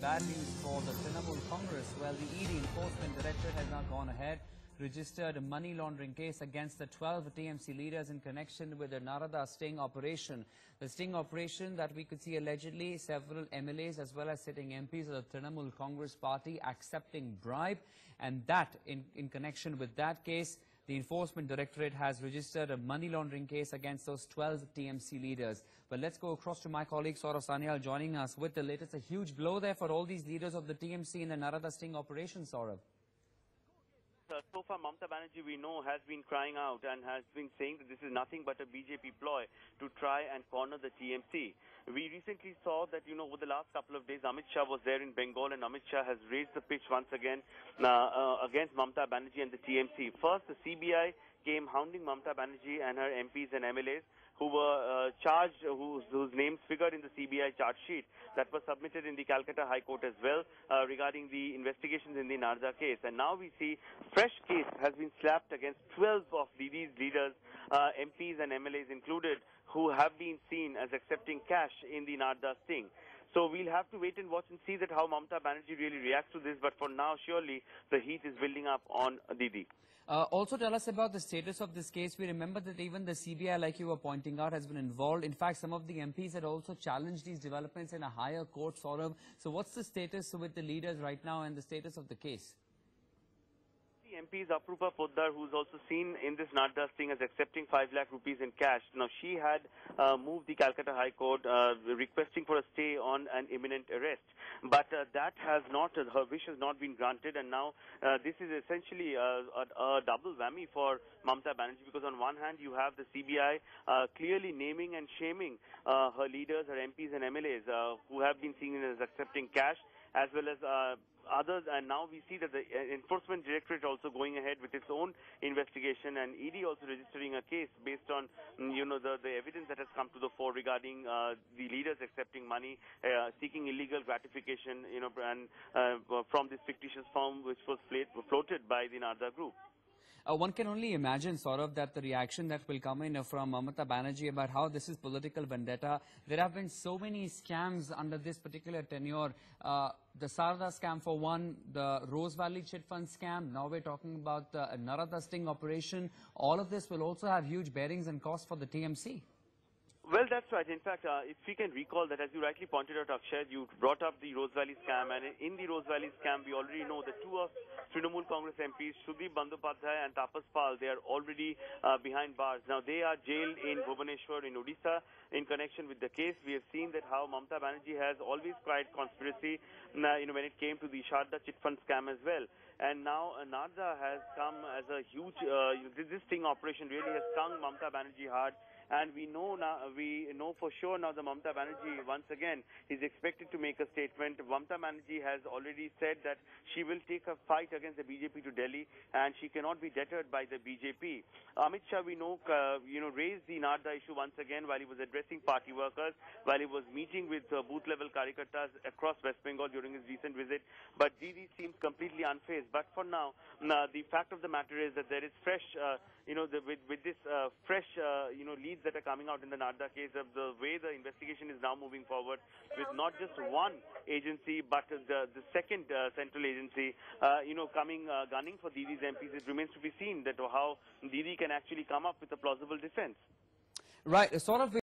bad news for the Trinamul Congress. Well, the ED, Enforcement Directorate, has now gone ahead, registered a money laundering case against the 12 TMC leaders in connection with the Narada sting operation. The sting operation that we could see allegedly several MLAs as well as sitting MPs of the Trinamul Congress party accepting bribe, and that in connection with that case, the Enforcement Directorate has registered a money laundering case against those 12 TMC leaders. But let's go across to my colleague Saurabh Sanyal joining us with the latest. A huge blow there for all these leaders of the TMC in the Narada sting operation, Saurabh. So far, Mamata Banerjee, we know, has been crying out and has been saying that this is nothing but a BJP ploy to try and corner the TMC. We recently saw that, over the last couple of days, Amit Shah was there in Bengal, and Amit Shah has raised the pitch once again against Mamata Banerjee and the TMC. First, the CBI came hounding Mamata Banerjee and her MPs and MLAs who were charged, whose names figured in the CBI charge sheet that was submitted in the Calcutta High Court as well regarding the investigations in the Narada case. And now we see fresh case has been slapped against 12 of these leaders, MPs and MLAs included, who have been seen as accepting cash in the Narada sting. So we'll have to wait and watch and see that how Mamata Banerjee really reacts to this. But for now, surely the heat is building up on Didi. Also tell us about the status of this case. We remember that even the CBI, like you were pointing out, has been involved. In fact, some of the MPs had also challenged these developments in a higher court, Saurabh. So what's the status with the leaders right now and the status of the case? The MPs Aparupa Poddar, who's also seen in this Narada sting as accepting 5 lakh rupees in cash. Now, she had moved the Calcutta High Court requesting for a stay on an imminent arrest. But that has not, her wish has not been granted, and now this is essentially a double whammy for Mamata Banerjee, because on one hand you have the CBI clearly naming and shaming her leaders, her MPs and MLAs who have been seen as accepting cash, as well as others, and now we see that the Enforcement Directorate also going ahead with its own investigation, and ED also registering a case based on, the evidence that has come to the fore regarding the leaders accepting money, seeking illegal gratification, and from this fictitious firm which was floated by the Narada Group. One can only imagine, Saurabh, that the reaction that will come in from Mamata Banerjee about how this is political vendetta. There have been so many scams under this particular tenure. The Saradha scam for one, the Rose Valley chit fund scam. Now we're talking about the Narada sting operation. All of this will also have huge bearings and costs for the TMC. Well, that's right. In fact, if we can recall that, as you rightly pointed out, Akshay, you brought up the Rose Valley scam, and in the Rose Valley scam, we already know that 2 of Trinamul Congress MPs, Sudhi Bandopadhyay and Tapas Pal, they are already behind bars. Now, they are jailed in Bhubaneswar in Odisha in connection with the case. We have seen that how Mamata Banerjee has always cried conspiracy, when it came to the Saradha chit fund scam as well. And now Narada has come as a huge, this sting operation really has stung Mamata Banerjee hard. And we know for sure now that Mamata Banerjee once again is expected to make a statement. Mamata Banerjee has already said that she will take a fight against the BJP to Delhi, and she cannot be deterred by the BJP. Amit Shah, we know, raised the Narada issue once again while he was addressing party workers, while he was meeting with booth level karyakartas across West Bengal during his recent visit. But Didi seems completely unfazed. But for now, the fact of the matter is that there is fresh, with this fresh, lead that are coming out in the Narada case, of the way the investigation is now moving forward with not just one agency but the second central agency, coming gunning for Didi's MPs. It remains to be seen that how Didi can actually come up with a plausible defense. Right, sort of.